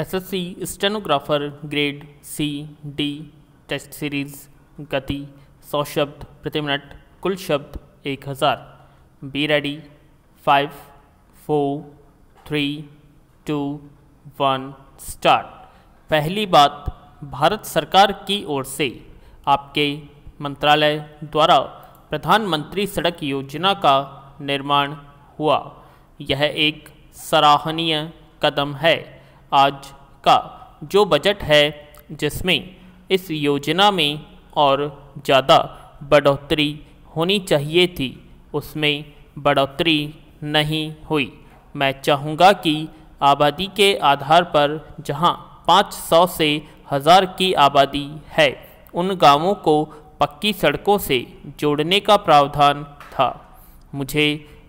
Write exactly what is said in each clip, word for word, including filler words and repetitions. S S C stenographer grade C D test series गति सौ शब्द प्रति मिनट कुल शब्द एक हज़ार। Be ready. Five four three two one start. पहली बात, भारत सरकार की ओर से आपके मंत्रालय द्वारा प्रधानमंत्री सड़क योजना का निर्माण हुआ। यह एक सराहनीय कदम है। आज का जो बजट है जिसमें इस योजना में और ज़्यादा बढ़ोतरी होनी चाहिए थी, उसमें बढ़ोतरी नहीं हुई। मैं चाहूँगा कि आबादी के आधार पर जहाँ पाँच सौ से हज़ार की आबादी है, उन गांवों को पक्की सड़कों से जोड़ने का प्रावधान था। मुझे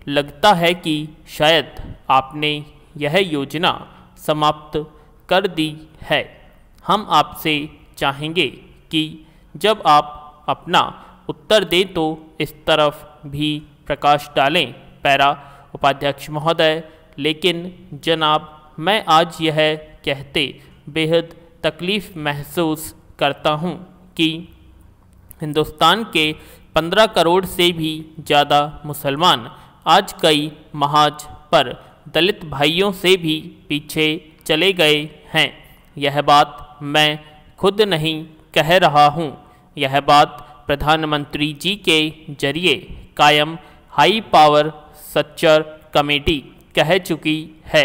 लगता है कि शायद आपने यह योजना समाप्त कर दी है। हम आपसे चाहेंगे कि जब आप अपना उत्तर दें तो इस तरफ भी प्रकाश डालें। पैरा उपाध्यक्ष महोदय, लेकिन जनाब, मैं आज यह कहते बेहद तकलीफ़ महसूस करता हूँ कि हिंदुस्तान के पंद्रह करोड़ से भी ज़्यादा मुसलमान आज कई महाज पर दलित भाइयों से भी पीछे चले गए हैं। यह बात मैं खुद नहीं कह रहा हूँ, यह बात प्रधानमंत्री जी के जरिए कायम हाई पावर सच्चर कमेटी कह चुकी है।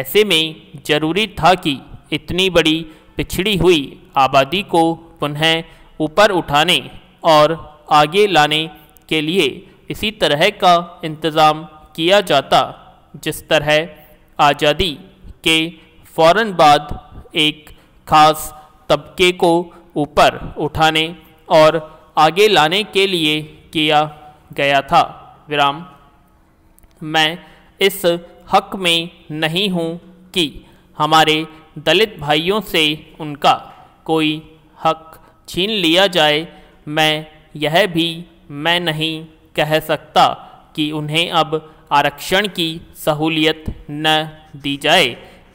ऐसे में ज़रूरी था कि इतनी बड़ी पिछड़ी हुई आबादी को पुनः ऊपर उठाने और आगे लाने के लिए इसी तरह का इंतज़ाम किया जाता, जिस तरह आज़ादी के फ़ौरन बाद एक ख़ास तबके को ऊपर उठाने और आगे लाने के लिए किया गया था। विराम। मैं इस हक़ में नहीं हूँ कि हमारे दलित भाइयों से उनका कोई हक़ छीन लिया जाए। मैं यह भी मैं नहीं कह सकता कि उन्हें अब आरक्षण की सहूलियत न दी जाए,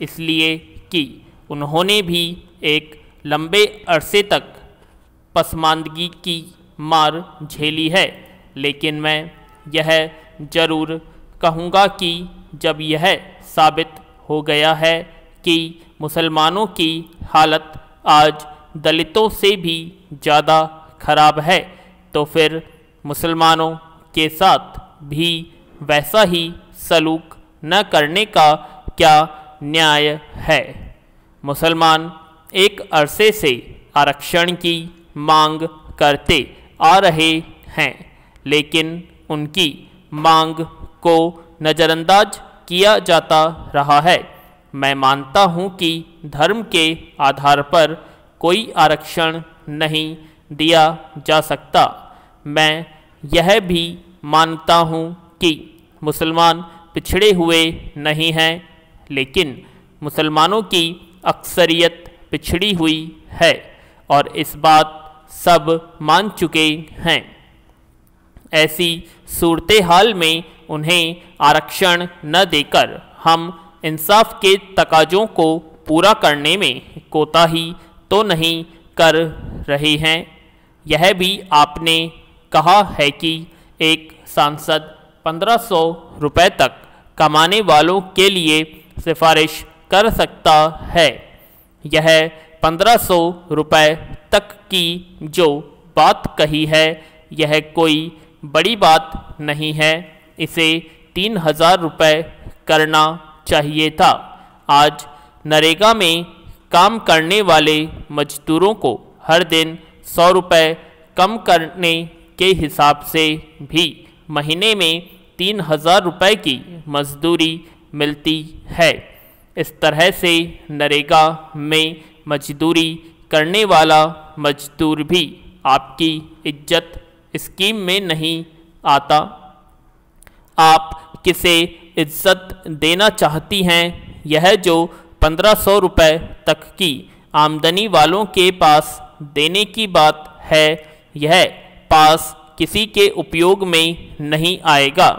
इसलिए कि उन्होंने भी एक लंबे अरसे तक पसमानदगी की मार झेली है। लेकिन मैं यह ज़रूर कहूँगा कि जब यह साबित हो गया है कि मुसलमानों की हालत आज दलितों से भी ज़्यादा खराब है, तो फिर मुसलमानों के साथ भी वैसा ही सलूक न करने का क्या न्याय है। मुसलमान एक अरसे से आरक्षण की मांग करते आ रहे हैं, लेकिन उनकी मांग को नज़रअंदाज किया जाता रहा है। मैं मानता हूँ कि धर्म के आधार पर कोई आरक्षण नहीं दिया जा सकता। मैं यह भी मानता हूँ कि मुसलमान पिछड़े हुए नहीं हैं, लेकिन मुसलमानों की अक्सरियत पिछड़ी हुई है और इस बात सब मान चुके हैं। ऐसी सूरत हाल में उन्हें आरक्षण न देकर हम इंसाफ के तकाजों को पूरा करने में कोताही तो नहीं कर रहे हैं। यह भी आपने कहा है कि एक सांसद पंद्रह सौ रुपये तक कमाने वालों के लिए सिफारिश कर सकता है। यह पंद्रह सौ रुपये तक की जो बात कही है, यह कोई बड़ी बात नहीं है। इसे तीन हज़ार रुपये करना चाहिए था। आज नरेगा में काम करने वाले मजदूरों को हर दिन सौ रुपये कम करने के हिसाब से भी महीने में तीन हज़ार रुपये की मजदूरी मिलती है। इस तरह से नरेगा में मजदूरी करने वाला मजदूर भी आपकी इज्जत स्कीम में नहीं आता। आप किसे इज्जत देना चाहती हैं? यह जो पंद्रह सौ रुपये तक की आमदनी वालों के पास देने की बात है, यह पास किसी के उपयोग में नहीं आएगा।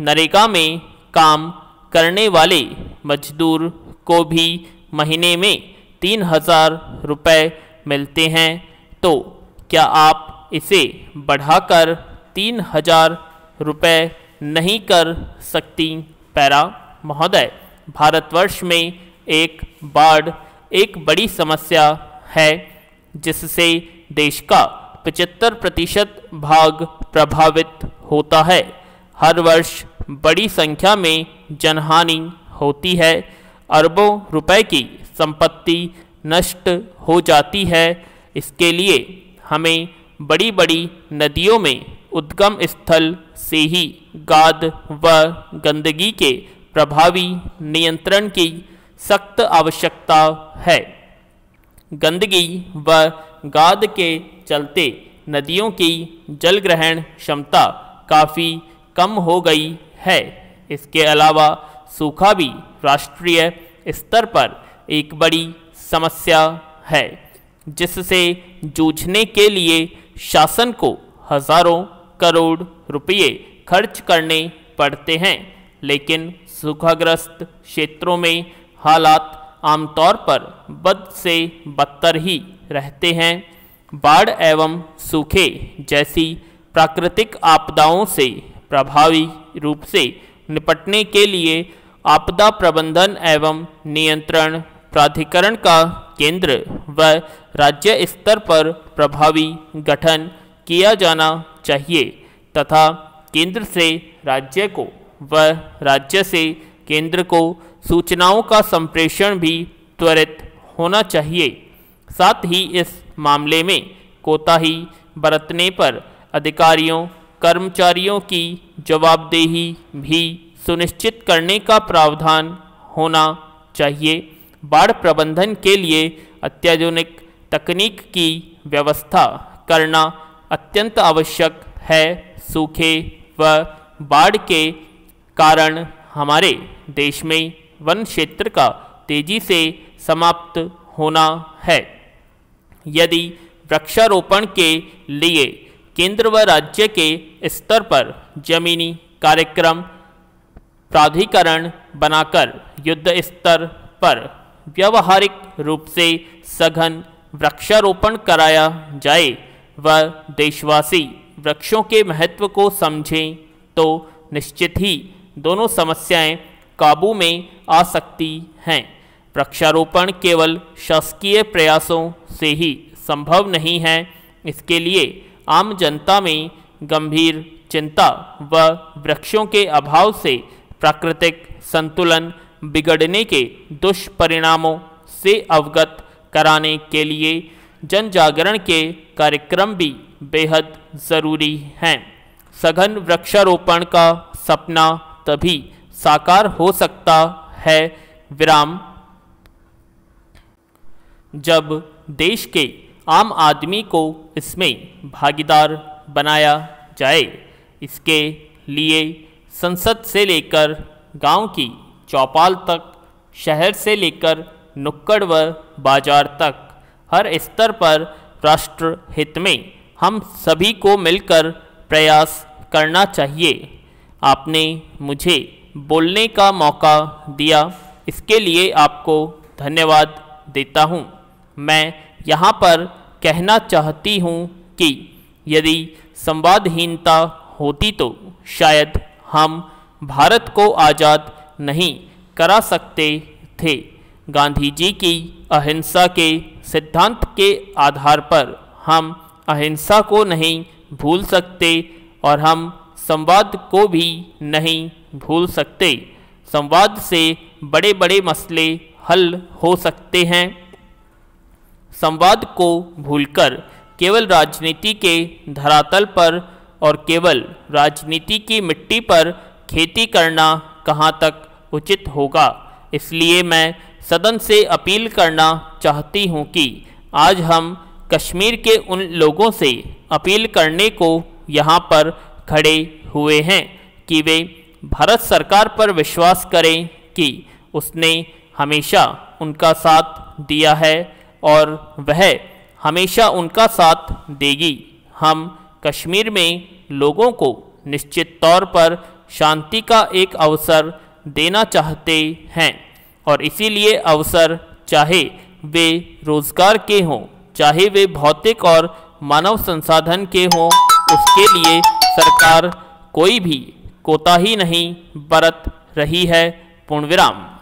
नरेगा में काम करने वाले मजदूर को भी महीने में तीन हजार रुपये मिलते हैं, तो क्या आप इसे बढ़ाकर तीन हजार रुपये नहीं कर सकती पैरा महोदय? भारतवर्ष में एक बाढ़ एक बड़ी समस्या है जिससे देश का पचहत्तर प्रतिशत भाग प्रभावित होता है। हर वर्ष बड़ी संख्या में जनहानि होती है, अरबों रुपए की संपत्ति नष्ट हो जाती है। इसके लिए हमें बड़ी बड़ी नदियों में उद्गम स्थल से ही गाद व गंदगी के प्रभावी नियंत्रण की सख्त आवश्यकता है। गंदगी व गाद के चलते नदियों की जल ग्रहण क्षमता काफ़ी कम हो गई है। इसके अलावा सूखा भी राष्ट्रीय स्तर पर एक बड़ी समस्या है, जिससे जूझने के लिए शासन को हजारों करोड़ रुपये खर्च करने पड़ते हैं, लेकिन सूखाग्रस्त क्षेत्रों में हालात आमतौर पर बद से बदतर ही रहते हैं। बाढ़ एवं सूखे जैसी प्राकृतिक आपदाओं से प्रभावी रूप से निपटने के लिए आपदा प्रबंधन एवं नियंत्रण प्राधिकरण का केंद्र व राज्य स्तर पर प्रभावी गठन किया जाना चाहिए तथा केंद्र से राज्य को व राज्य से केंद्र को सूचनाओं का संप्रेषण भी त्वरित होना चाहिए। साथ ही इस मामले में कोताही बरतने पर अधिकारियों कर्मचारियों की जवाबदेही भी सुनिश्चित करने का प्रावधान होना चाहिए। बाढ़ प्रबंधन के लिए अत्याधुनिक तकनीक की व्यवस्था करना अत्यंत आवश्यक है। सूखे व बाढ़ के कारण हमारे देश में वन क्षेत्र का तेजी से समाप्त होना है। यदि वृक्षारोपण के लिए केंद्र व राज्य के स्तर पर जमीनी कार्यक्रम प्राधिकरण बनाकर युद्ध स्तर पर व्यावहारिक रूप से सघन वृक्षारोपण कराया जाए व देशवासी वृक्षों के महत्व को समझें, तो निश्चित ही दोनों समस्याएं काबू में आ सकती हैं। वृक्षारोपण केवल शासकीय प्रयासों से ही संभव नहीं है, इसके लिए आम जनता में गंभीर चिंता व वृक्षों के अभाव से प्राकृतिक संतुलन बिगड़ने के दुष्परिणामों से अवगत कराने के लिए जन जागरण के कार्यक्रम भी बेहद ज़रूरी हैं। सघन वृक्षारोपण का सपना तभी साकार हो सकता है विराम जब देश के आम आदमी को इसमें भागीदार बनाया जाए। इसके लिए संसद से लेकर गांव की चौपाल तक, शहर से लेकर नुक्कड़ व बाजार तक, हर स्तर पर राष्ट्र हित में हम सभी को मिलकर प्रयास करना चाहिए। आपने मुझे बोलने का मौका दिया, इसके लिए आपको धन्यवाद देता हूँ। मैं यहाँ पर कहना चाहती हूँ कि यदि संवादहीनता होती तो शायद हम भारत को आज़ाद नहीं करा सकते थे। गांधी जी की अहिंसा के सिद्धांत के आधार पर हम अहिंसा को नहीं भूल सकते और हम संवाद को भी नहीं भूल सकते। संवाद से बड़े बड़े मसले हल हो सकते हैं। संवाद को भूलकर केवल राजनीति के धरातल पर और केवल राजनीति की मिट्टी पर खेती करना कहाँ तक उचित होगा। इसलिए मैं सदन से अपील करना चाहती हूँ कि आज हम कश्मीर के उन लोगों से अपील करने को यहाँ पर खड़े हुए हैं कि वे भारत सरकार पर विश्वास करें कि उसने हमेशा उनका साथ दिया है और वह हमेशा उनका साथ देगी। हम कश्मीर में लोगों को निश्चित तौर पर शांति का एक अवसर देना चाहते हैं और इसीलिए अवसर चाहे वे रोजगार के हों, चाहे वे भौतिक और मानव संसाधन के हों, उसके लिए सरकार कोई भी कोताही नहीं बरत रही है। पूर्णविराम।